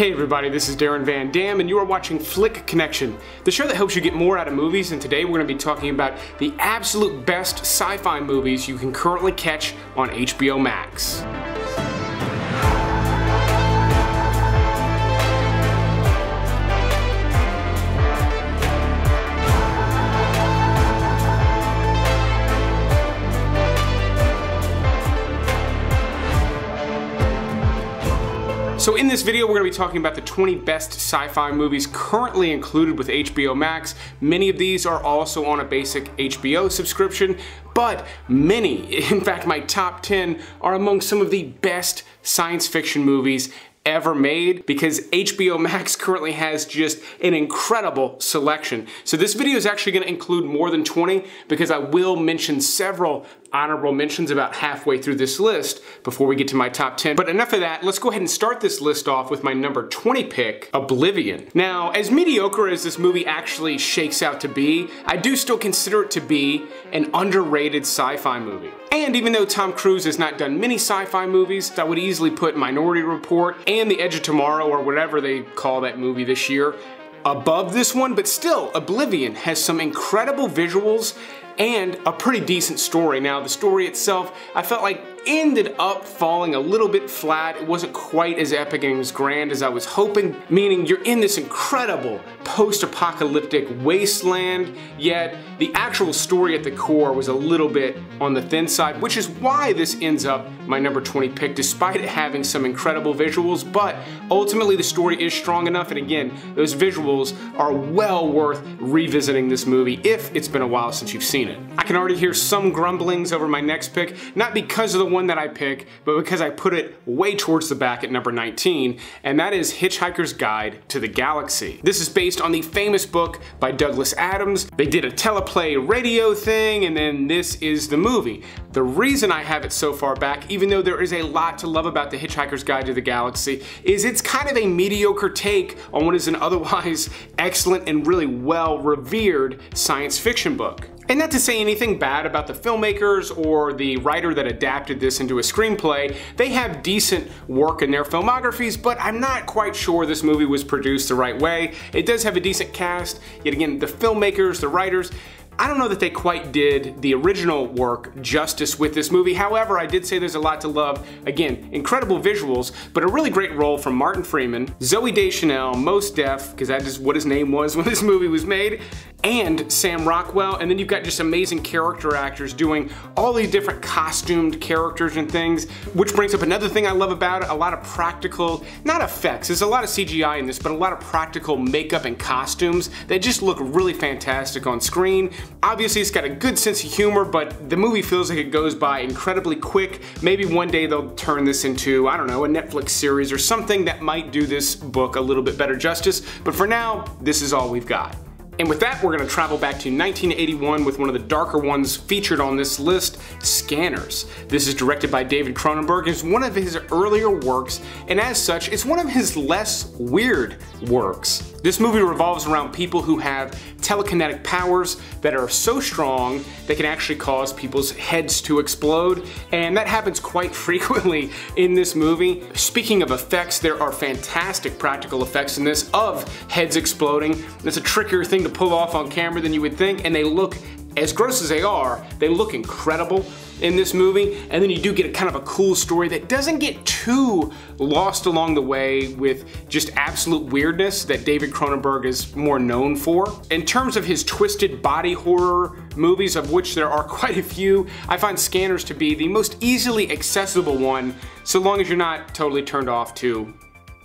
Hey everybody, this is Darren Van Dam and you are watching Flick Connection, the show that helps you get more out of movies, and today we're going to be talking about the absolute best sci-fi movies you can currently catch on HBO Max. So in this video, we're going to be talking about the 20 best sci-fi movies currently included with HBO Max. Many of these are also on a basic HBO subscription, but many, in fact my top 10, are among some of the best science fiction movies ever made, because HBO Max currently has just an incredible selection. So this video is actually going to include more than 20, because I will mention several honorable mentions about halfway through this list before we get to my top 10. But enough of that, let's go ahead and start this list off with my number 20 pick, Oblivion. Now, as mediocre as this movie actually shakes out to be, I do still consider it to be an underrated sci-fi movie. And even though Tom Cruise has not done many sci-fi movies, I would easily put Minority Report and The Edge of Tomorrow, or whatever they call that movie this year, above this one, but still, Oblivion has some incredible visuals and a pretty decent story. Now, the story itself, I felt like ended up falling a little bit flat. It wasn't quite as epic and as grand as I was hoping, meaning you're in this incredible post-apocalyptic wasteland, yet the actual story at the core was a little bit on the thin side, which is why this ends up my number 20 pick, despite it having some incredible visuals, but ultimately the story is strong enough, and again, those visuals are well worth revisiting this movie if it's been a while since you've seen it. I can already hear some grumblings over my next pick, not because of the one that I pick, but because I put it way towards the back at number 19, and that is Hitchhiker's Guide to the Galaxy. This is based on the famous book by Douglas Adams. They did a teleplay radio thing, and then this is the movie. The reason I have it so far back, even though there is a lot to love about The Hitchhiker's Guide to the Galaxy, is it's kind of a mediocre take on what is an otherwise excellent and really well-revered science fiction book. And not to say anything bad about the filmmakers or the writer that adapted this into a screenplay, they have decent work in their filmographies, but I'm not quite sure this movie was produced the right way. It does have a decent cast, yet again, the filmmakers, the writers, I don't know that they quite did the original work justice with this movie. However, I did say there's a lot to love. Again, incredible visuals, but a really great role from Martin Freeman, Zooey Deschanel, Mos Def, because that is what his name was when this movie was made, and Sam Rockwell. And then you've got just amazing character actors doing all these different costumed characters and things, which brings up another thing I love about it, a lot of practical, not effects, there's a lot of CGI in this, but a lot of practical makeup and costumes that just look really fantastic on screen. Obviously, it's got a good sense of humor, but the movie feels like it goes by incredibly quick. Maybe one day they'll turn this into, I don't know, a Netflix series or something that might do this book a little bit better justice, but for now, this is all we've got. And with that, we're going to travel back to 1981 with one of the darker ones featured on this list, Scanners. This is directed by David Cronenberg. It's one of his earlier works, and as such, it's one of his less weird works. This movie revolves around people who have telekinetic powers that are so strong they can actually cause people's heads to explode, and that happens quite frequently in this movie. Speaking of effects, there are fantastic practical effects in this of heads exploding. It's a trickier thing to pull off on camera than you would think, and they look, as gross as they are, they look incredible in this movie. And then you do get a kind of a cool story that doesn't get too lost along the way with just absolute weirdness that David Cronenberg is more known for. In terms of his twisted body horror movies, of which there are quite a few, I find Scanners to be the most easily accessible one, so long as you're not totally turned off to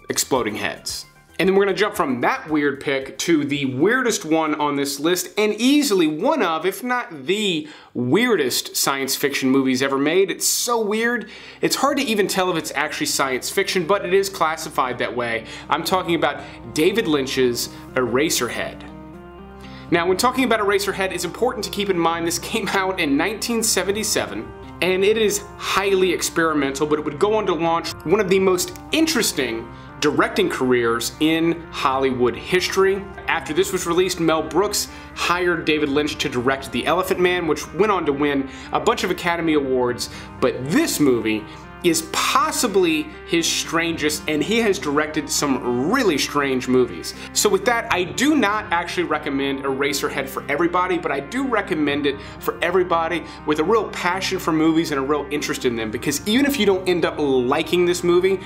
exploding heads. And then we're gonna jump from that weird pick to the weirdest one on this list, and easily one of, if not the weirdest science fiction movies ever made. It's so weird, it's hard to even tell if it's actually science fiction, but it is classified that way. I'm talking about David Lynch's Eraserhead. Now, when talking about Eraserhead, it's important to keep in mind this came out in 1977. And it is highly experimental, but it would go on to launch one of the most interesting directing careers in Hollywood history. After this was released, Mel Brooks hired David Lynch to direct The Elephant Man, which went on to win a bunch of Academy Awards, but this movie is possibly his strangest, and he has directed some really strange movies. So with that, I do not actually recommend Eraserhead for everybody, but I do recommend it for everybody with a real passion for movies and a real interest in them, because even if you don't end up liking this movie,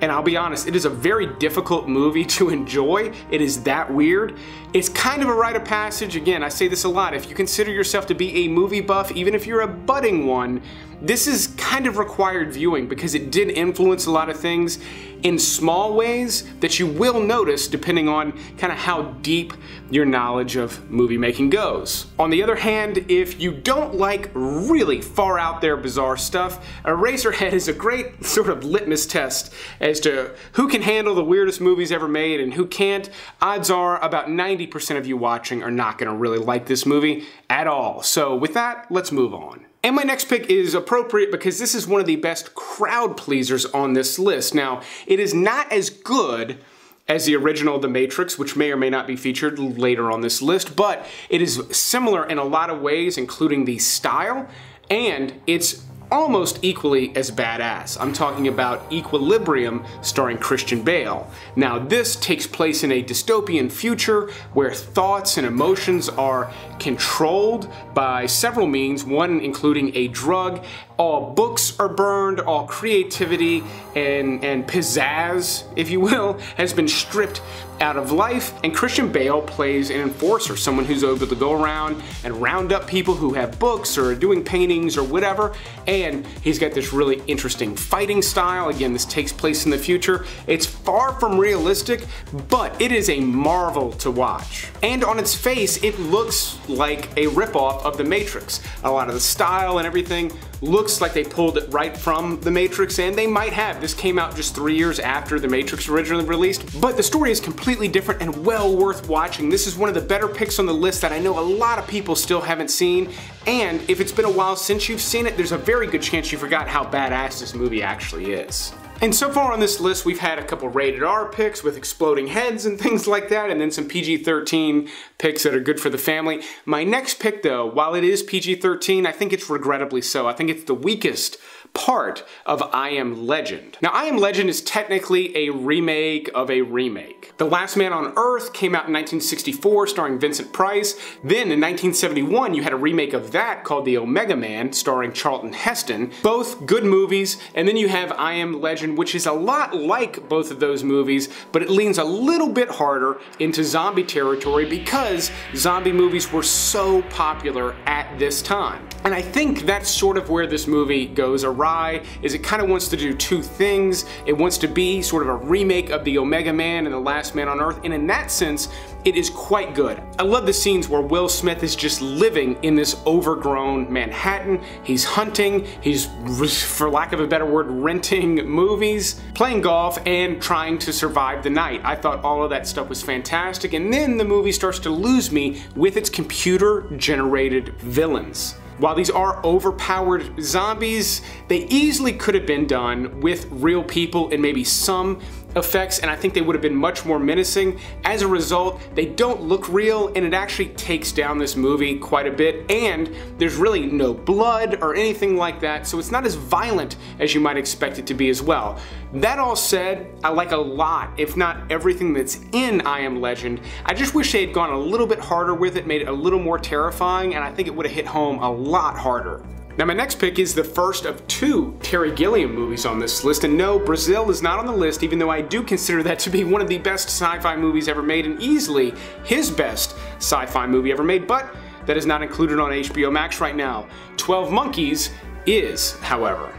and I'll be honest, it is a very difficult movie to enjoy. It is that weird. It's kind of a rite of passage. Again, I say this a lot. If you consider yourself to be a movie buff, even if you're a budding one, this is kind of required viewing because it did influence a lot of things in small ways that you will notice depending on kind of how deep your knowledge of movie making goes. On the other hand, if you don't like really far out there bizarre stuff, Eraserhead is a great sort of litmus test as to who can handle the weirdest movies ever made and who can't. Odds are about 90% of you watching are not going to really like this movie at all. So with that, let's move on. And my next pick is appropriate because this is one of the best crowd pleasers on this list. Now, it is not as good as the original The Matrix, which may or may not be featured later on this list, but it is similar in a lot of ways, including the style, and it's almost equally as badass. I'm talking about Equilibrium starring Christian Bale. Now, this takes place in a dystopian future where thoughts and emotions are controlled by several means, one including a drug. All books are burned, all creativity and pizzazz, if you will, has been stripped out of life, and Christian Bale plays an enforcer, someone who's able to go around and round up people who have books or are doing paintings or whatever, and he's got this really interesting fighting style. Again, this takes place in the future. It's far from realistic, but it is a marvel to watch. And on its face, it looks like a ripoff of The Matrix. A lot of the style and everything looks like they pulled it right from The Matrix, and they might have. This came out just 3 years after The Matrix originally released, but the story is completely different and well worth watching. This is one of the better picks on the list that I know a lot of people still haven't seen, and if it's been a while since you've seen it, there's a very good chance you forgot how badass this movie actually is. And so far on this list, we've had a couple rated R picks with exploding heads and things like that, and then some PG-13 picks that are good for the family. My next pick, though, while it is PG-13, I think it's regrettably so. I think it's the weakest part of I Am Legend. Now, I Am Legend is technically a remake of a remake. The Last Man on Earth came out in 1964 starring Vincent Price. Then in 1971, you had a remake of that called The Omega Man starring Charlton Heston. Both good movies. And then you have I Am Legend, which is a lot like both of those movies, but it leans a little bit harder into zombie territory because zombie movies were so popular at this time. And I think that's sort of where this movie goes awry, is it kind of wants to do two things. It wants to be sort of a remake of The Omega Man and The Last Man on Earth, and in that sense, it is quite good. I love the scenes where Will Smith is just living in this overgrown Manhattan. He's hunting, he's, for lack of a better word, renting movies, playing golf, and trying to survive the night. I thought all of that stuff was fantastic, and then the movie starts to lose me with its computer-generated villains. While these are overpowered zombies, they easily could have been done with real people and maybe some effects, and I think they would have been much more menacing. As a result, they don't look real, and it actually takes down this movie quite a bit, and there's really no blood or anything like that, so it's not as violent as you might expect it to be as well. That all said, I like a lot, if not everything that's in I Am Legend. I just wish they had gone a little bit harder with it, made it a little more terrifying, and I think it would have hit home a lot harder. Now, my next pick is the first of two Terry Gilliam movies on this list, and no, Brazil is not on the list, even though I do consider that to be one of the best sci-fi movies ever made and easily his best sci-fi movie ever made, but that is not included on HBO Max right now. 12 Monkeys is, however.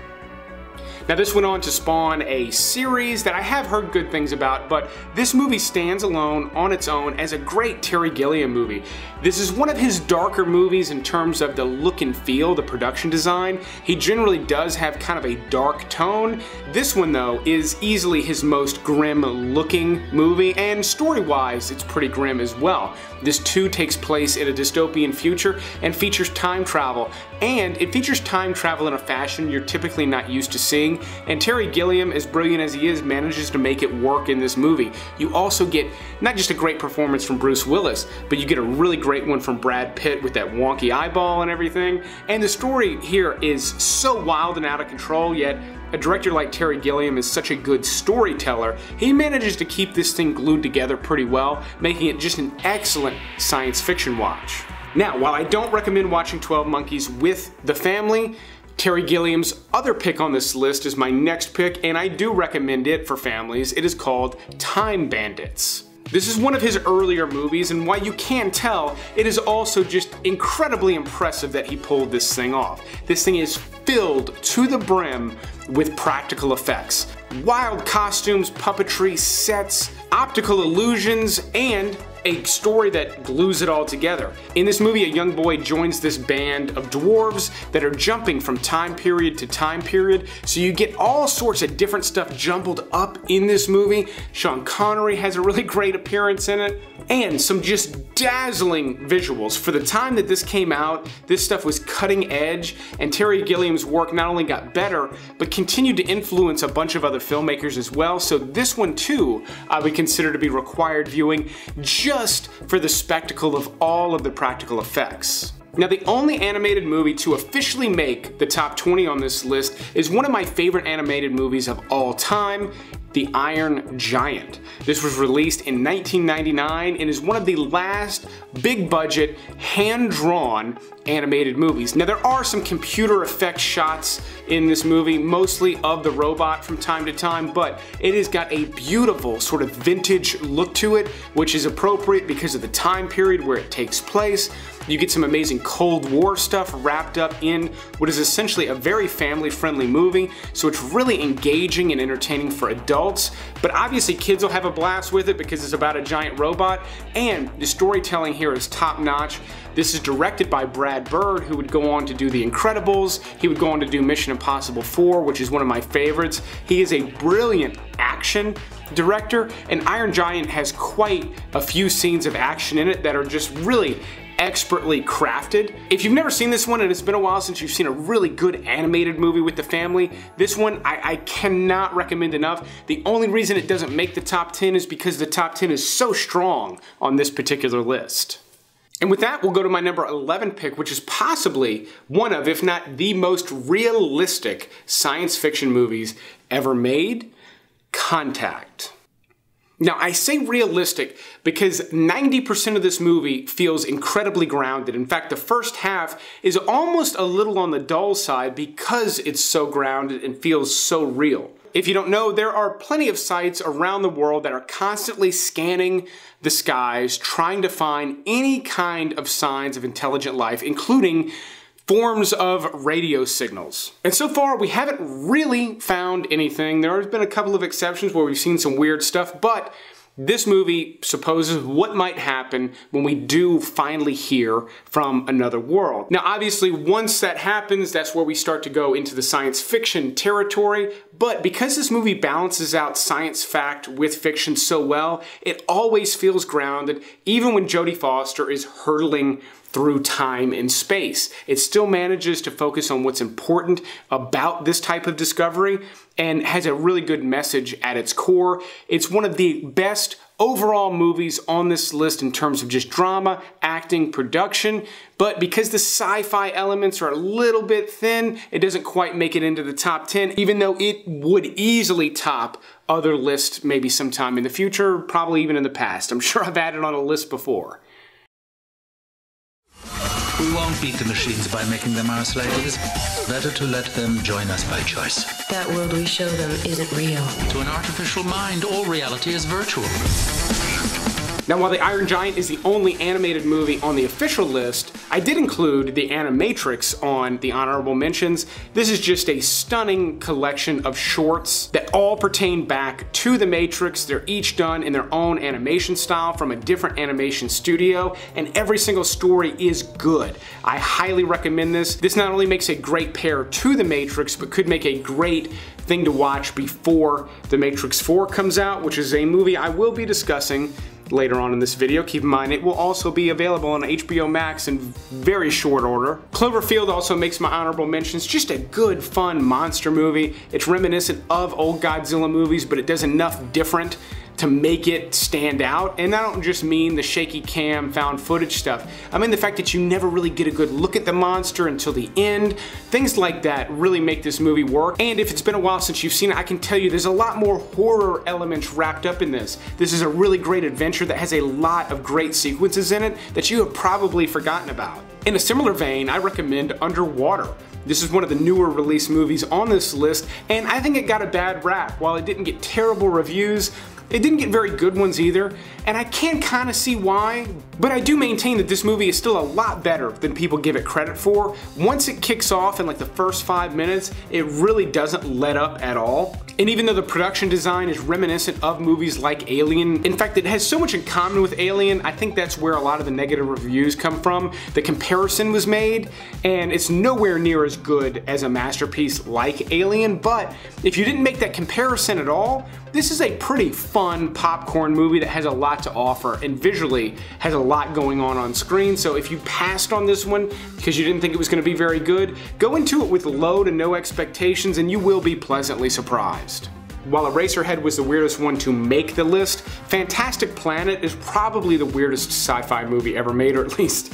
Now, this went on to spawn a series that I have heard good things about, but this movie stands alone on its own as a great Terry Gilliam movie. This is one of his darker movies in terms of the look and feel, the production design. He generally does have kind of a dark tone. This one, though, is easily his most grim-looking movie, and story-wise, it's pretty grim as well. This, too, takes place in a dystopian future and features time travel, and it features time travel in a fashion you're typically not used to seeing. ending, and Terry Gilliam, as brilliant as he is, manages to make it work in this movie. You also get not just a great performance from Bruce Willis, but you get a really great one from Brad Pitt with that wonky eyeball and everything. And the story here is so wild and out of control, yet a director like Terry Gilliam is such a good storyteller, he manages to keep this thing glued together pretty well, making it just an excellent science fiction watch. Now, while I don't recommend watching 12 Monkeys with the family, Terry Gilliam's other pick on this list is my next pick, and I do recommend it for families. It is called Time Bandits. This is one of his earlier movies, and while you can tell, it is also just incredibly impressive that he pulled this thing off. This thing is filled to the brim with practical effects. Wild costumes, puppetry, sets, optical illusions, and a story that glues it all together. In this movie, a young boy joins this band of dwarves that are jumping from time period to time period, so you get all sorts of different stuff jumbled up in this movie. Sean Connery has a really great appearance in it, and some just dazzling visuals. For the time that this came out, this stuff was cutting edge, and Terry Gilliam's work not only got better, but continued to influence a bunch of other filmmakers as well, so this one too, I would consider to be required viewing, just for the spectacle of all of the practical effects. Now, the only animated movie to officially make the top 20 on this list is one of my favorite animated movies of all time, The Iron Giant. This was released in 1999 and is one of the last big-budget, hand-drawn animated movies. Now, there are some computer effect shots in this movie, mostly of the robot from time to time, but it has got a beautiful sort of vintage look to it, which is appropriate because of the time period where it takes place. You get some amazing Cold War stuff wrapped up in what is essentially a very family-friendly movie, so it's really engaging and entertaining for adults, but obviously kids will have a blast with it because it's about a giant robot, and the storytelling here is top-notch. This is directed by Brad Bird, who would go on to do The Incredibles. He would go on to do Mission Impossible 4, which is one of my favorites. He is a brilliant action director, and Iron Giant has quite a few scenes of action in it that are just really expertly crafted. If you've never seen this one, and it's been a while since you've seen a really good animated movie with the family, this one I cannot recommend enough. The only reason it doesn't make the top 10 is because the top 10 is so strong on this particular list. And with that, we'll go to my number 11 pick, which is possibly one of, if not the most realistic science fiction movies ever made, Contact. Now, I say realistic because 90% of this movie feels incredibly grounded. In fact, the first half is almost a little on the dull side because it's so grounded and feels so real. If you don't know, there are plenty of sites around the world that are constantly scanning the skies, trying to find any kind of signs of intelligent life, including forms of radio signals. And so far, we haven't really found anything. There has been a couple of exceptions where we've seen some weird stuff, but this movie supposes what might happen when we do finally hear from another world. Now, obviously, once that happens, that's where we start to go into the science fiction territory, but because this movie balances out science fact with fiction so well, it always feels grounded, even when Jodie Foster is hurtling through time and space. It still manages to focus on what's important about this type of discovery and has a really good message at its core. It's one of the best overall movies on this list in terms of just drama, acting, production, but because the sci-fi elements are a little bit thin, it doesn't quite make it into the top 10, even though it would easily top other lists maybe sometime in the future, probably even in the past. I'm sure I've had it on a list before. We won't beat the machines by making them our slaves. Better to let them join us by choice. That world we show them isn't real. To an artificial mind, all reality is virtual. Now, while The Iron Giant is the only animated movie on the official list, I did include The Animatrix on the honorable mentions. This is just a stunning collection of shorts that all pertain back to The Matrix. They're each done in their own animation style from a different animation studio, and every single story is good. I highly recommend this. This not only makes a great pair to The Matrix, but could make a great thing to watch before The Matrix 4 comes out, which is a movie I will be discussing later on in this video. Keep in mind, it will also be available on HBO Max in very short order. Cloverfield also makes my honorable mentions. Just a good, fun monster movie. It's reminiscent of old Godzilla movies, but it does enough different to make it stand out. And I don't just mean the shaky cam found footage stuff. I mean the fact that you never really get a good look at the monster until the end. Things like that really make this movie work. And if it's been a while since you've seen it, I can tell you there's a lot more horror elements wrapped up in this. This is a really great adventure that has a lot of great sequences in it that you have probably forgotten about. In a similar vein, I recommend Underwater. This is one of the newer release movies on this list, and I think it got a bad rap. While it didn't get terrible reviews, it didn't get very good ones either, and I can kind of see why, but I do maintain that this movie is still a lot better than people give it credit for. Once it kicks off in like the first 5 minutes, it really doesn't let up at all. And even though the production design is reminiscent of movies like Alien, in fact it has so much in common with Alien, I think that's where a lot of the negative reviews come from. The comparison was made, and it's nowhere near as good as a masterpiece like Alien, but if you didn't make that comparison at all, this is a pretty fun popcorn movie that has a lot to offer and visually has a lot going on screen. So if you passed on this one because you didn't think it was going to be very good, go into it with low to no expectations and you will be pleasantly surprised. While Eraserhead was the weirdest one to make the list, Fantastic Planet is probably the weirdest sci-fi movie ever made, or at least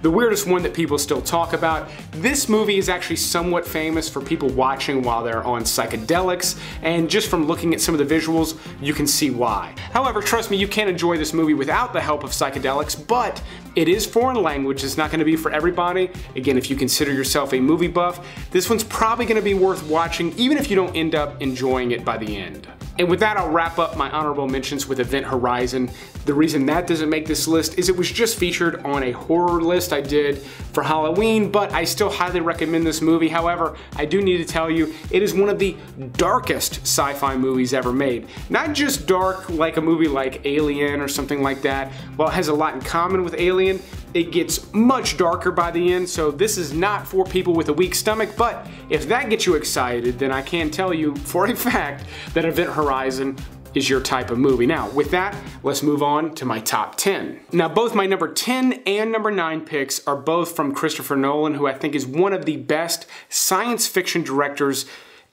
the weirdest one that people still talk about. This movie is actually somewhat famous for people watching while they're on psychedelics, and just from looking at some of the visuals, you can see why. However, trust me, you can enjoy this movie without the help of psychedelics, but it is foreign language. It's not going to be for everybody. Again, if you consider yourself a movie buff, this one's probably going to be worth watching, even if you don't end up enjoying it by the end. And with that, I'll wrap up my honorable mentions with Event Horizon. The reason that doesn't make this list is it was just featured on a horror list I did for Halloween, but I still highly recommend this movie. However, I do need to tell you, it is one of the darkest sci-fi movies ever made. Not just dark like a movie like Alien or something like that. While it has a lot in common with Alien, it gets much darker by the end, so this is not for people with a weak stomach, but if that gets you excited, then I can tell you for a fact that Event Horizon is your type of movie. Now, with that, let's move on to my top 10. Now, both my number 10 and number 9 picks are both from Christopher Nolan, who I think is one of the best science fiction directors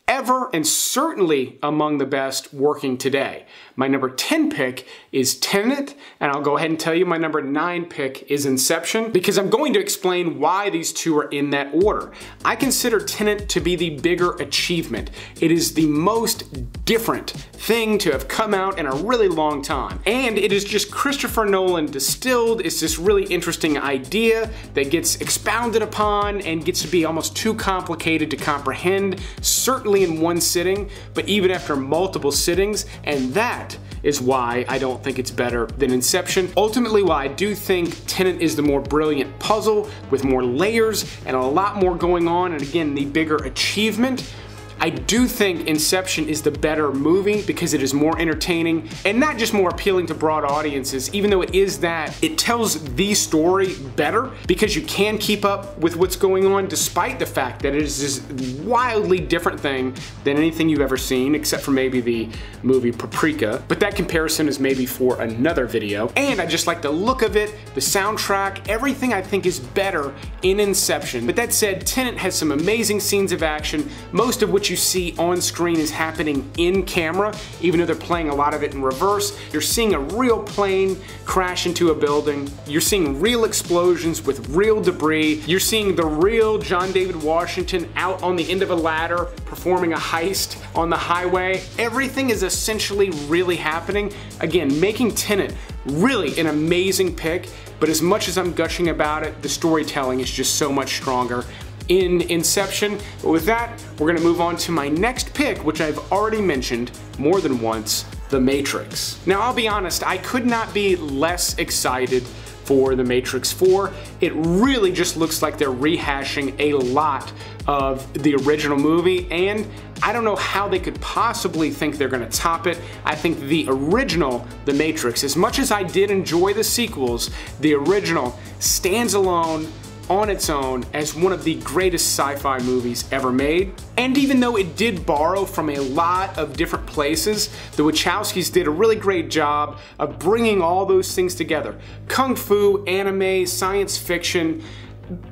ever, and certainly among the best working today. My number 10 pick is Tenet, and I'll go ahead and tell you my number 9 pick is Inception, because I'm going to explain why these two are in that order. I consider Tenet to be the bigger achievement. It is the most different thing to have come out in a really long time, and it is just Christopher Nolan distilled. It's this really interesting idea that gets expounded upon and gets to be almost too complicated to comprehend, certainly in one sitting, but even after multiple sittings, and that is why I don't think it's better than Inception. Ultimately, while I do think Tenet is the more brilliant puzzle with more layers and a lot more going on, and again, the bigger achievement, I do think Inception is the better movie because it is more entertaining and not just more appealing to broad audiences. Even though it is that, it tells the story better because you can keep up with what's going on despite the fact that it is this wildly different thing than anything you've ever seen, except for maybe the movie Paprika. But that comparison is maybe for another video. And I just like the look of it, the soundtrack, everything I think is better in Inception. But that said, Tenet has some amazing scenes of action, most of which you see on screen is happening in camera, even though they're playing a lot of it in reverse. You're seeing a real plane crash into a building. You're seeing real explosions with real debris. You're seeing the real John David Washington out on the end of a ladder performing a heist on the highway. Everything is essentially really happening. Again, making Tenet really an amazing pick, but as much as I'm gushing about it, the storytelling is just so much stronger in Inception. But with that, we're going to move on to my next pick, which I've already mentioned more than once, The Matrix. Now, I'll be honest, I could not be less excited for The Matrix 4. It really just looks like they're rehashing a lot of the original movie, and I don't know how they could possibly think they're going to top it. I think the original The Matrix, as much as I did enjoy the sequels, the original stands alone on its own as one of the greatest sci-fi movies ever made. And even though it did borrow from a lot of different places, the Wachowskis did a really great job of bringing all those things together. Kung Fu, anime, science fiction,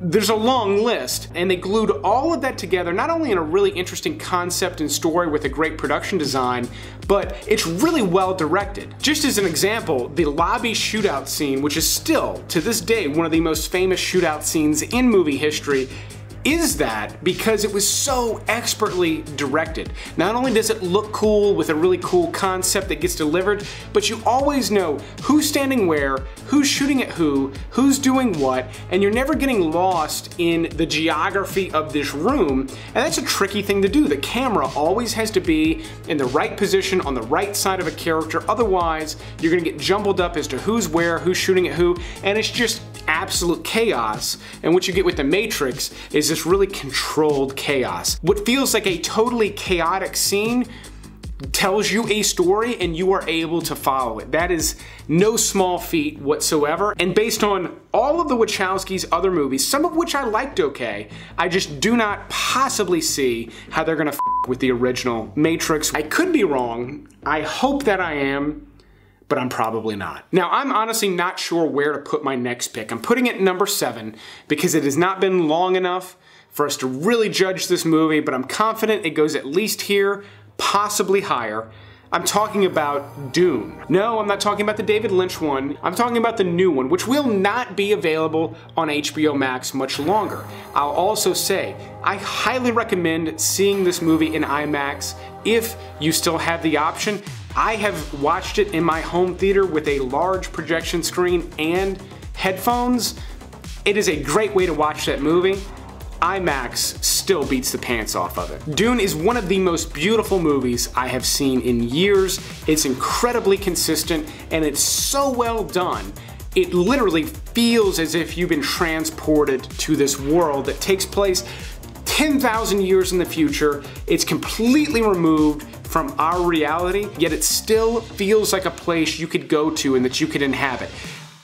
there's a long list, and they glued all of that together, not only in a really interesting concept and story with a great production design, but it's really well directed. Just as an example, the lobby shootout scene, which is still, to this day, one of the most famous shootout scenes in movie history, is that because it was so expertly directed. Not only does it look cool with a really cool concept that gets delivered, but you always know who's standing where, who's shooting at who, who's doing what, and you're never getting lost in the geography of this room, and that's a tricky thing to do. The camera always has to be in the right position on the right side of a character, otherwise you're gonna get jumbled up as to who's where, who's shooting at who, and it's just absolute chaos. And what you get with The Matrix is this really controlled chaos. What feels like a totally chaotic scene tells you a story and you are able to follow it. That is no small feat whatsoever. And based on all of the Wachowskis' other movies, some of which I liked okay, I just do not possibly see how they're gonna f with the original Matrix. I could be wrong. I hope that I am, but I'm probably not. Now, I'm honestly not sure where to put my next pick. I'm putting it at number 7 because it has not been long enough for us to really judge this movie, but I'm confident it goes at least here, possibly higher. I'm talking about Dune. No, I'm not talking about the David Lynch one. I'm talking about the new one, which will not be available on HBO Max much longer. I'll also say, I highly recommend seeing this movie in IMAX if you still have the option. I have watched it in my home theater with a large projection screen and headphones. It is a great way to watch that movie. IMAX still beats the pants off of it. Dune is one of the most beautiful movies I have seen in years. It's incredibly consistent and it's so well done. It literally feels as if you've been transported to this world that takes place 10,000 years in the future. It's completely removed from our reality, yet it still feels like a place you could go to and that you could inhabit.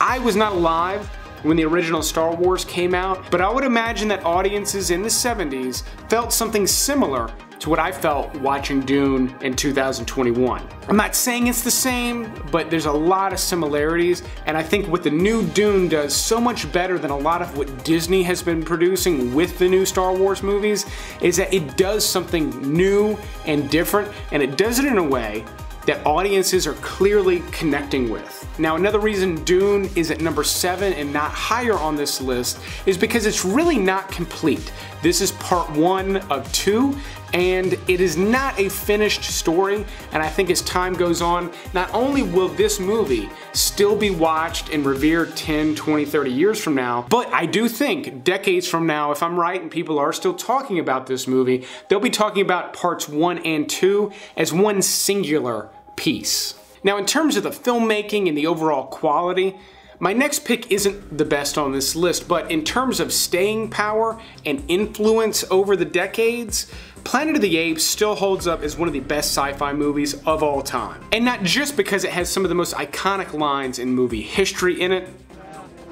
I was not alive when the original Star Wars came out, but I would imagine that audiences in the 70s felt something similar to what I felt watching Dune in 2021. I'm not saying it's the same, but there's a lot of similarities, and I think what the new Dune does so much better than a lot of what Disney has been producing with the new Star Wars movies is that it does something new and different, and it does it in a way that audiences are clearly connecting with. Now, another reason Dune is at number 7 and not higher on this list is because it's really not complete. This is part 1 of 2, and it is not a finished story, and I think as time goes on, not only will this movie still be watched and revered 10, 20, 30 years from now, but I do think decades from now, if I'm right and people are still talking about this movie, they'll be talking about parts 1 and 2 as one singular piece. Now, in terms of the filmmaking and the overall quality, my next pick isn't the best on this list, but in terms of staying power and influence over the decades, Planet of the Apes still holds up as one of the best sci-fi movies of all time. And not just because it has some of the most iconic lines in movie history in it.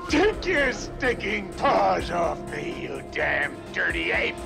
Take your sticking paws off me, you damn dirty ape!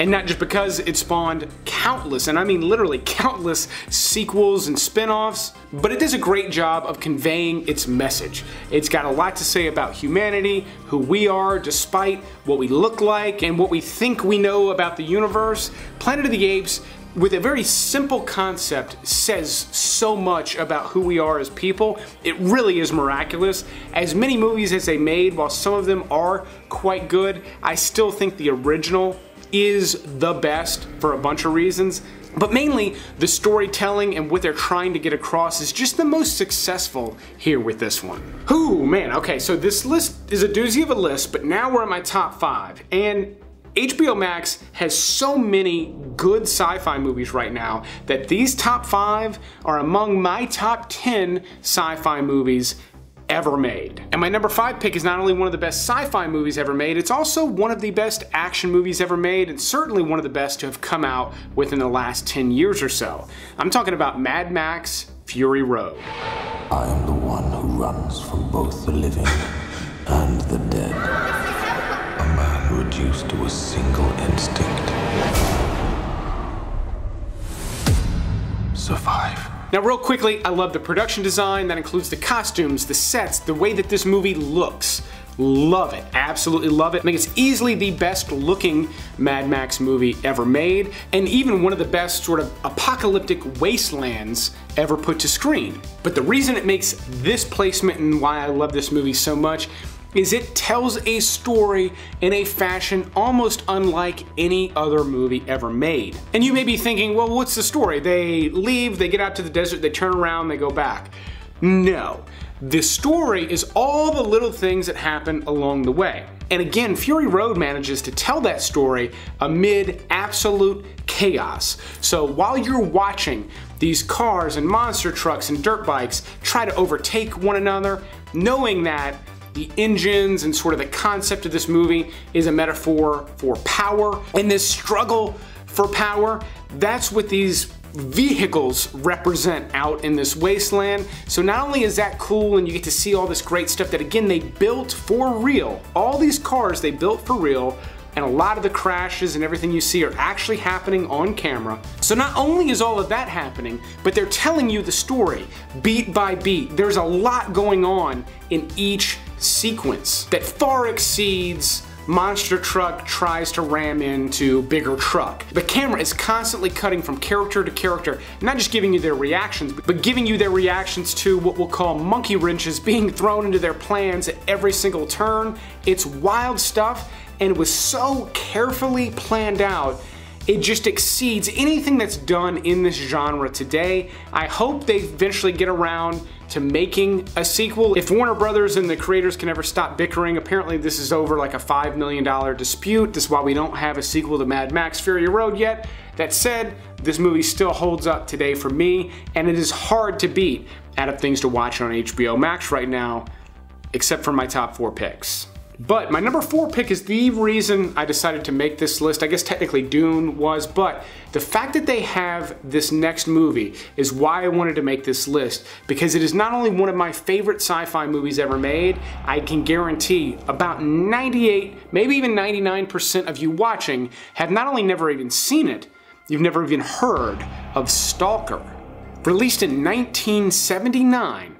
And not just because it spawned countless, and I mean literally countless, sequels and spin-offs, but it does a great job of conveying its message. It's got a lot to say about humanity, who we are despite what we look like and what we think we know about the universe. Planet of the Apes, with a very simple concept, says so much about who we are as people. It really is miraculous. As many movies as they made, while some of them are quite good, I still think the original is the best for a bunch of reasons, but mainly the storytelling and what they're trying to get across is just the most successful here with this one. Ooh, man, okay, so this list is a doozy of a list, but now we're in my top 5, and HBO Max has so many good sci-fi movies right now that these top 5 are among my top 10 sci-fi movies ever made. And my number 5 pick is not only one of the best sci-fi movies ever made, it's also one of the best action movies ever made, and certainly one of the best to have come out within the last 10 years or so. I'm talking about Mad Max Fury Road. I am the one who runs from both the living reduced to a single instinct. Survive. Now, real quickly, I love the production design. That includes the costumes, the sets, the way that this movie looks. Love it, absolutely love it. I think it's easily the best looking Mad Max movie ever made, and even one of the best sort of apocalyptic wastelands ever put to screen. But the reason it makes this placement and why I love this movie so much is it tells a story in a fashion almost unlike any other movie ever made. And you may be thinking, well, what's the story? They leave, they get out to the desert, they turn around, they go back. No. The story is all the little things that happen along the way. And again, Fury Road manages to tell that story amid absolute chaos. So while you're watching these cars and monster trucks and dirt bikes try to overtake one another, knowing that the engines and sort of the concept of this movie is a metaphor for power and this struggle for power, that's what these vehicles represent out in this wasteland. So not only is that cool and you get to see all this great stuff that, again, they built for real. All these cars they built for real, and a lot of the crashes and everything you see are actually happening on camera. So not only is all of that happening, but they're telling you the story beat by beat. There's a lot going on in each sequence that far exceeds monster truck tries to ram into bigger truck. The camera is constantly cutting from character to character, not just giving you their reactions, but giving you their reactions to what we'll call monkey wrenches being thrown into their plans at every single turn. It's wild stuff, and it was so carefully planned out. It just exceeds anything that's done in this genre today. I hope they eventually get around to making a sequel. If Warner Brothers and the creators can ever stop bickering, apparently this is over like a $5 million dispute. That's why we don't have a sequel to Mad Max Fury Road yet. That said, this movie still holds up today for me, and it is hard to beat out of things to watch on HBO Max right now, except for my top four picks. But my number four pick is the reason I decided to make this list. I guess technically Dune was, but the fact that they have this next movie is why I wanted to make this list, because it is not only one of my favorite sci-fi movies ever made, I can guarantee about 98, maybe even 99% of you watching have not only never even seen it, you've never even heard of Stalker. Released in 1979,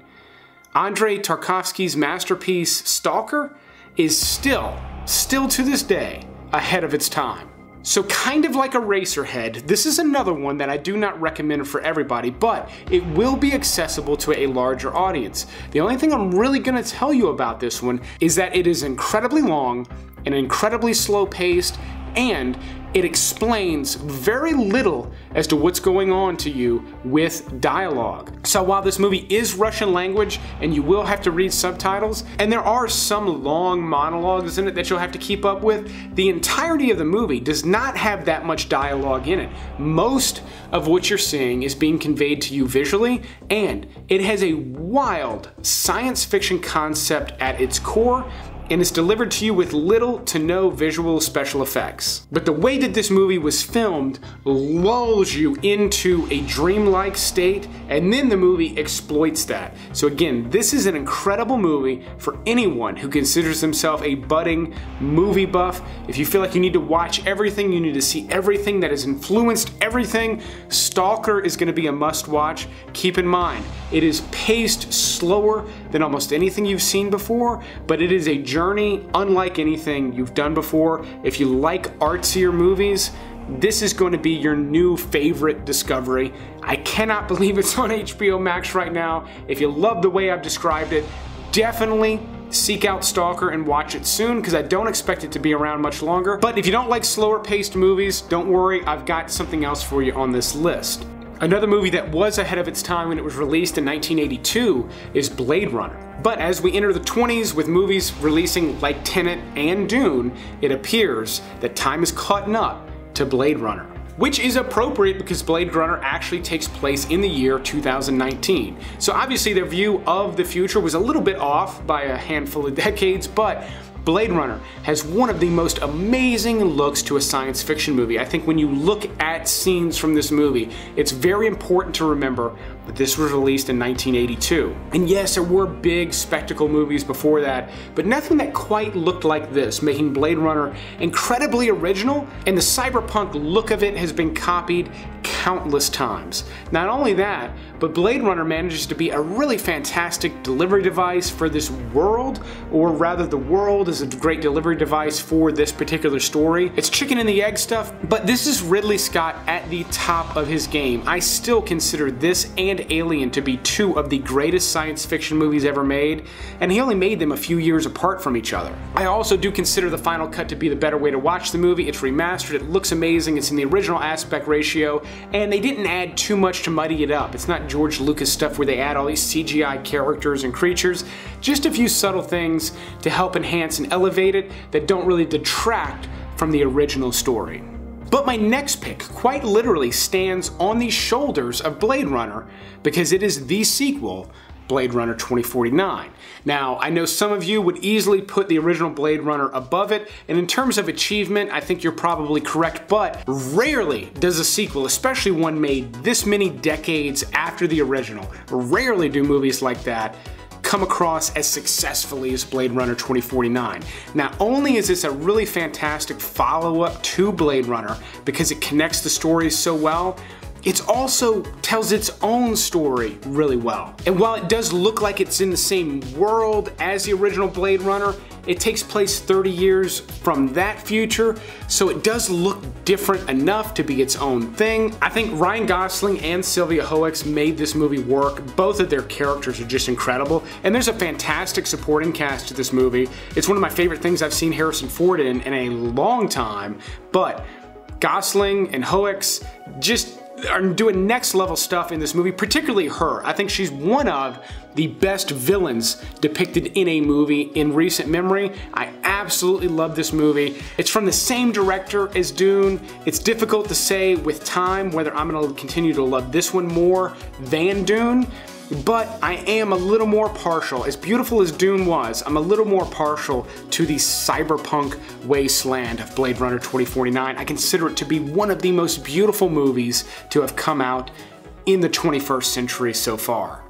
Andrei Tarkovsky's masterpiece Stalker is still to this day, ahead of its time. So kind of like Eraserhead, this is another one that I do not recommend for everybody, but it will be accessible to a larger audience. The only thing I'm really gonna tell you about this one is that it is incredibly long and incredibly slow paced, and it explains very little as to what's going on to you with dialogue. So while this movie is Russian language and you will have to read subtitles, and there are some long monologues in it that you'll have to keep up with, the entirety of the movie does not have that much dialogue in it. Most of what you're seeing is being conveyed to you visually, and it has a wild science fiction concept at its core, and it's delivered to you with little to no visual special effects. But the way that this movie was filmed lulls you into a dreamlike state, and then the movie exploits that. So again, this is an incredible movie for anyone who considers themselves a budding movie buff. If you feel like you need to watch everything, you need to see everything that has influenced everything, Stalker is gonna be a must-watch. Keep in mind, it is paced slower than almost anything you've seen before, but it is a journey unlike anything you've done before. If you like artsier movies, this is going to be your new favorite discovery. I cannot believe it's on HBO Max right now. If you love the way I've described it, definitely seek out Stalker and watch it soon, because I don't expect it to be around much longer. But if you don't like slower paced movies, don't worry, I've got something else for you on this list. Another movie that was ahead of its time when it was released in 1982 is Blade Runner. But as we enter the 20s with movies releasing like Tenet and Dune, it appears that time is caught up to Blade Runner. Which is appropriate because Blade Runner actually takes place in the year 2019. So obviously their view of the future was a little bit off by a handful of decades, but Blade Runner has one of the most amazing looks to a science fiction movie. I think when you look at scenes from this movie, it's very important to remember that this was released in 1982. And yes, there were big spectacle movies before that, but nothing that quite looked like this, making Blade Runner incredibly original, and the cyberpunk look of it has been copied countless times. Not only that, but Blade Runner manages to be a really fantastic delivery device for this world, or rather the world is a great delivery device for this particular story. It's chicken and the egg stuff, but this is Ridley Scott at the top of his game. I still consider this and Alien to be two of the greatest science fiction movies ever made, and he only made them a few years apart from each other. I also do consider the final cut to be the better way to watch the movie. It's remastered, it looks amazing, it's in the original aspect ratio, and they didn't add too much to muddy it up. It's not George Lucas stuff where they add all these CGI characters and creatures. Just a few subtle things to help enhance and elevate it that don't really detract from the original story. But my next pick quite literally stands on the shoulders of Blade Runner because it is the sequel, Blade Runner 2049. Now, I know some of you would easily put the original Blade Runner above it, and in terms of achievement, I think you're probably correct, but rarely does a sequel, especially one made this many decades after the original, rarely do movies like that come across as successfully as Blade Runner 2049. Not only is this a really fantastic follow-up to Blade Runner because it connects the stories so well, it also tells its own story really well. And while it does look like it's in the same world as the original Blade Runner, it takes place 30 years from that future, so it does look different enough to be its own thing. I think Ryan Gosling and Sylvia Hoeks made this movie work. Both of their characters are just incredible, and there's a fantastic supporting cast to this movie. It's one of my favorite things I've seen Harrison Ford in a long time, but Gosling and Hoeks just are doing next level stuff in this movie, particularly her. I think she's one of the best villains depicted in a movie in recent memory. I absolutely love this movie. It's from the same director as Dune. It's difficult to say with time whether I'm going to continue to love this one more than Dune, but I am a little more partial. As beautiful as Dune was, I'm a little more partial to the cyberpunk wasteland of Blade Runner 2049. I consider it to be one of the most beautiful movies to have come out in the 21st century so far.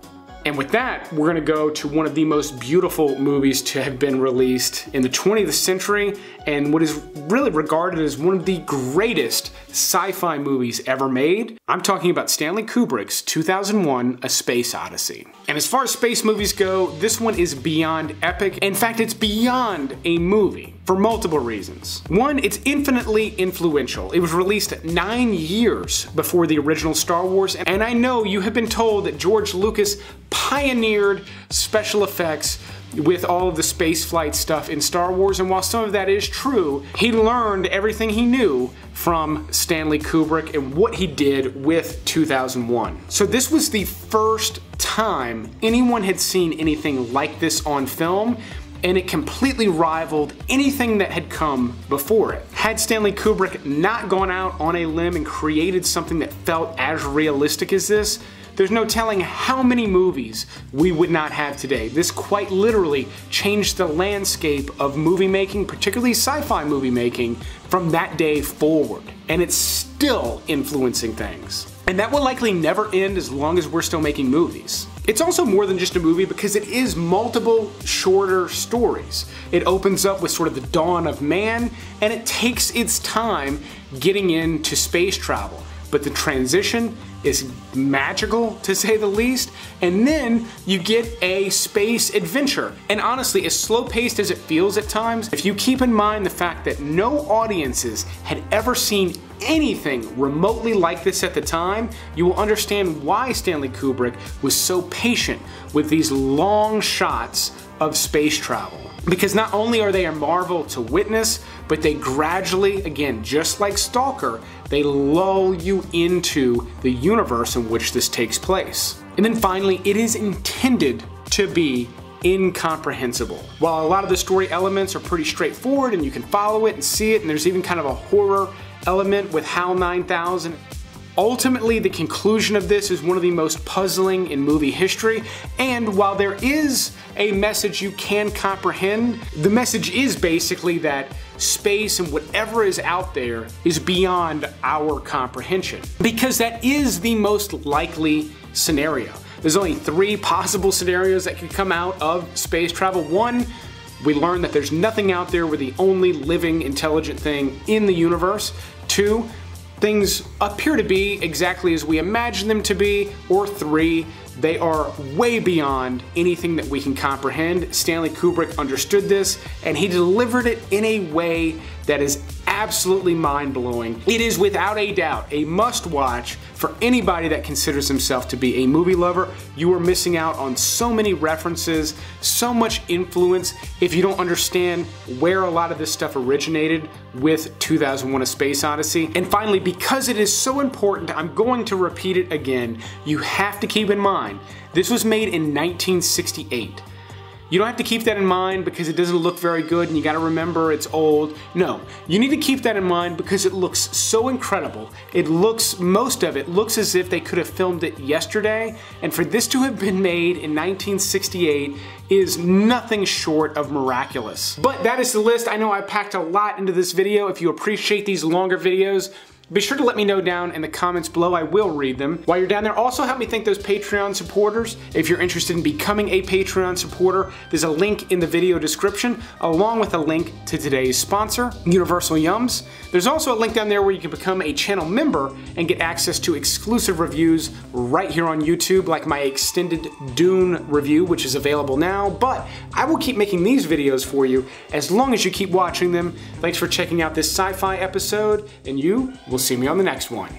And with that, we're gonna go to one of the most beautiful movies to have been released in the 20th century, and what is really regarded as one of the greatest sci-fi movies ever made. I'm talking about Stanley Kubrick's 2001: A Space Odyssey. And as far as space movies go, this one is beyond epic. In fact, it's beyond a movie for multiple reasons. One, it's infinitely influential. It was released 9 years before the original Star Wars, and I know you have been told that George Lucas pioneered special effects with all of the space flight stuff in Star Wars, and while some of that is true, he learned everything he knew from Stanley Kubrick and what he did with 2001. So this was the first time anyone had seen anything like this on film, and it completely rivaled anything that had come before it. Had Stanley Kubrick not gone out on a limb and created something that felt as realistic as this, there's no telling how many movies we would not have today. This quite literally changed the landscape of movie making, particularly sci-fi movie making, from that day forward. And it's still influencing things. And that will likely never end as long as we're still making movies. It's also more than just a movie because it is multiple shorter stories. It opens up with sort of the dawn of man, and it takes its time getting into space travel. But the transition is magical, to say the least, and then you get a space adventure. And honestly, as slow-paced as it feels at times, if you keep in mind the fact that no audiences had ever seen anything remotely like this at the time, you will understand why Stanley Kubrick was so patient with these long shots of space travel. Because not only are they a marvel to witness, but they gradually, again, just like Stalker, they lull you into the universe in which this takes place. And then finally, it is intended to be incomprehensible. While a lot of the story elements are pretty straightforward and you can follow it and see it, and there's even kind of a horror element with HAL 9000, Ultimately, the conclusion of this is one of the most puzzling in movie history, and while there is a message you can comprehend, the message is basically that space and whatever is out there is beyond our comprehension, because that is the most likely scenario. There's only three possible scenarios that could come out of space travel. One, we learn that there's nothing out there, we're the only living intelligent thing in the universe. Two, things appear to be exactly as we imagine them to be. Or three, they are way beyond anything that we can comprehend. Stanley Kubrick understood this, and he delivered it in a way that is absolutely mind-blowing. It is without a doubt a must-watch for anybody that considers himself to be a movie lover. You are missing out on so many references, so much influence, if you don't understand where a lot of this stuff originated with 2001: A Space Odyssey. And finally, because it is so important, I'm going to repeat it again, you have to keep in mind, this was made in 1968. You don't have to keep that in mind because it doesn't look very good and you gotta remember it's old. No, you need to keep that in mind because it looks so incredible. It looks, most of it looks as if they could have filmed it yesterday, and for this to have been made in 1968 is nothing short of miraculous. But that is the list. I know I packed a lot into this video. If you appreciate these longer videos, be sure to let me know down in the comments below. I will read them. While you're down there, also help me thank those Patreon supporters. If you're interested in becoming a Patreon supporter, there's a link in the video description, along with a link to today's sponsor, Universal Yums. There's also a link down there where you can become a channel member and get access to exclusive reviews right here on YouTube, like my extended Dune review, which is available now. But I will keep making these videos for you as long as you keep watching them. Thanks for checking out this sci-fi episode, and you will see me on the next one.